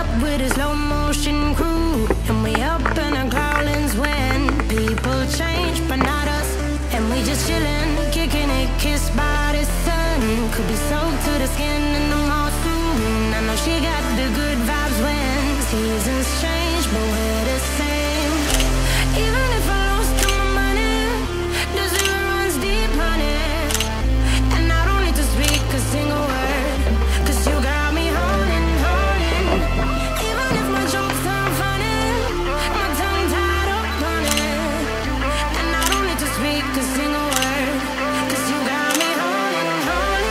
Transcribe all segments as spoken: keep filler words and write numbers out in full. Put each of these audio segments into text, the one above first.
up with a slow motion crew, and we up in our growlings when people change, but not us. And we just chillin', kicking it, kissed by the sun. Could be soaked to the skin in the mall soon. I know she got the good vibes when seasons change, but we're the same. Even if I lost all my money, the river runs deep, honey. And I don't need to speak a single word, 'cause you got me holding, holding. Even if my jokes aren't funny, my tongue tied up on it. And I don't need to speak a single word, 'cause you got me holding, holding.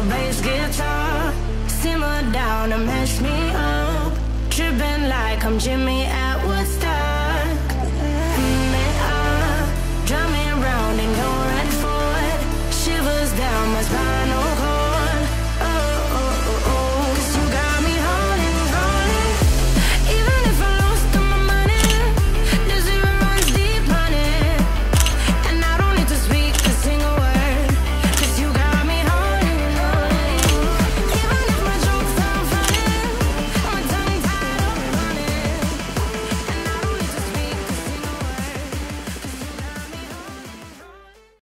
A bass guitar, simmer down and mess me up, tripping like I'm Jimmy Atwood.